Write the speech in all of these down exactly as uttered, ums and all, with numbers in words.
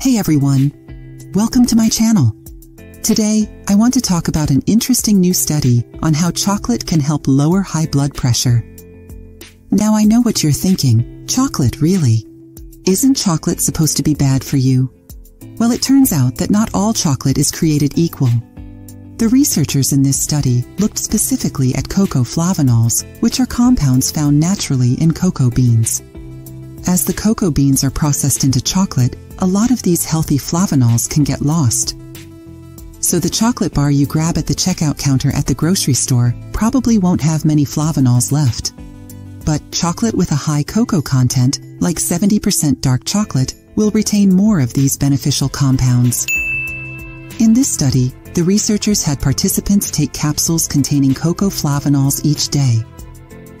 Hey everyone, welcome to my channel. Today, I want to talk about an interesting new study on how chocolate can help lower high blood pressure. Now I know what you're thinking, chocolate really? Isn't chocolate supposed to be bad for you? Well, it turns out that not all chocolate is created equal. The researchers in this study looked specifically at cocoa flavanols, which are compounds found naturally in cocoa beans. As the cocoa beans are processed into chocolate, a lot of these healthy flavanols can get lost. So the chocolate bar you grab at the checkout counter at the grocery store probably won't have many flavanols left. But chocolate with a high cocoa content, like seventy percent dark chocolate, will retain more of these beneficial compounds. In this study, the researchers had participants take capsules containing cocoa flavanols each day.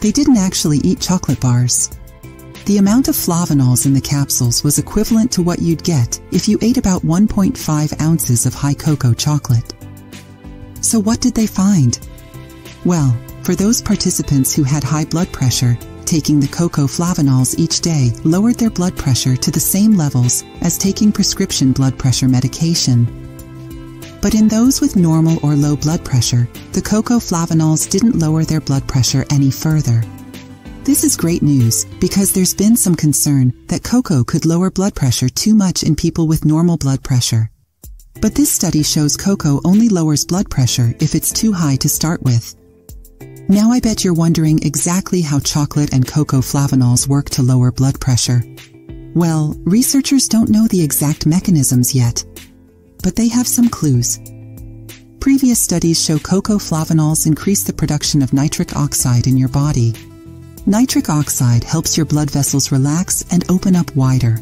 They didn't actually eat chocolate bars. The amount of flavanols in the capsules was equivalent to what you'd get if you ate about one point five ounces of high cocoa chocolate. So what did they find? Well, for those participants who had high blood pressure, taking the cocoa flavanols each day lowered their blood pressure to the same levels as taking prescription blood pressure medication. But in those with normal or low blood pressure, the cocoa flavanols didn't lower their blood pressure any further. This is great news because there's been some concern that cocoa could lower blood pressure too much in people with normal blood pressure. But this study shows cocoa only lowers blood pressure if it's too high to start with. Now I bet you're wondering exactly how chocolate and cocoa flavanols work to lower blood pressure. Well, researchers don't know the exact mechanisms yet, but they have some clues. Previous studies show cocoa flavanols increase the production of nitric oxide in your body. Nitric oxide helps your blood vessels relax and open up wider.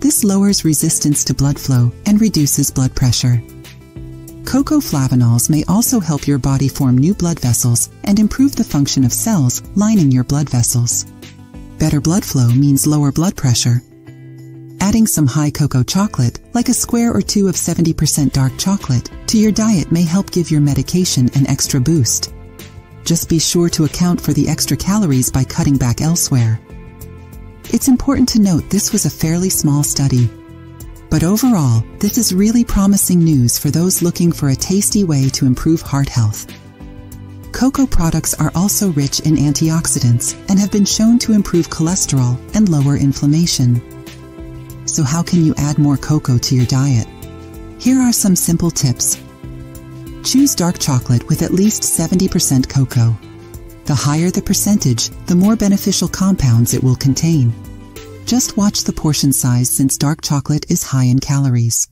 This lowers resistance to blood flow and reduces blood pressure. Cocoa flavanols may also help your body form new blood vessels and improve the function of cells lining your blood vessels. Better blood flow means lower blood pressure. Adding some high cocoa chocolate, like a square or two of seventy percent dark chocolate, to your diet may help give your medication an extra boost. Just be sure to account for the extra calories by cutting back elsewhere. It's important to note this was a fairly small study. But overall, this is really promising news for those looking for a tasty way to improve heart health. Cocoa products are also rich in antioxidants and have been shown to improve cholesterol and lower inflammation. So how can you add more cocoa to your diet? Here are some simple tips. Choose dark chocolate with at least seventy percent cocoa. The higher the percentage, the more beneficial compounds it will contain. Just watch the portion size since dark chocolate is high in calories.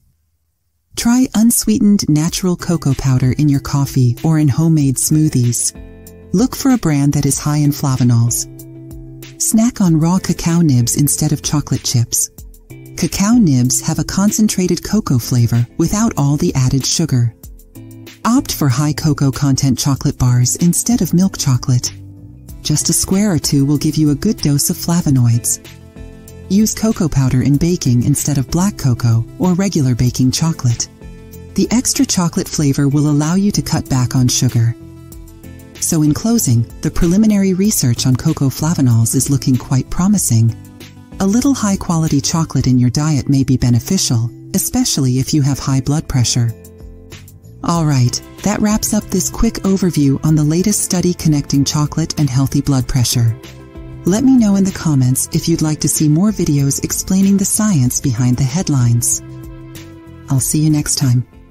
Try unsweetened natural cocoa powder in your coffee or in homemade smoothies. Look for a brand that is high in flavanols. Snack on raw cacao nibs instead of chocolate chips. Cacao nibs have a concentrated cocoa flavor without all the added sugar. Opt for high cocoa content chocolate bars instead of milk chocolate. Just a square or two will give you a good dose of flavonoids. Use cocoa powder in baking instead of black cocoa or regular baking chocolate. The extra chocolate flavor will allow you to cut back on sugar. So in closing, the preliminary research on cocoa flavanols is looking quite promising. A little high-quality chocolate in your diet may be beneficial, especially if you have high blood pressure. Alright, that wraps up this quick overview on the latest study connecting chocolate and healthy blood pressure. Let me know in the comments if you'd like to see more videos explaining the science behind the headlines. I'll see you next time.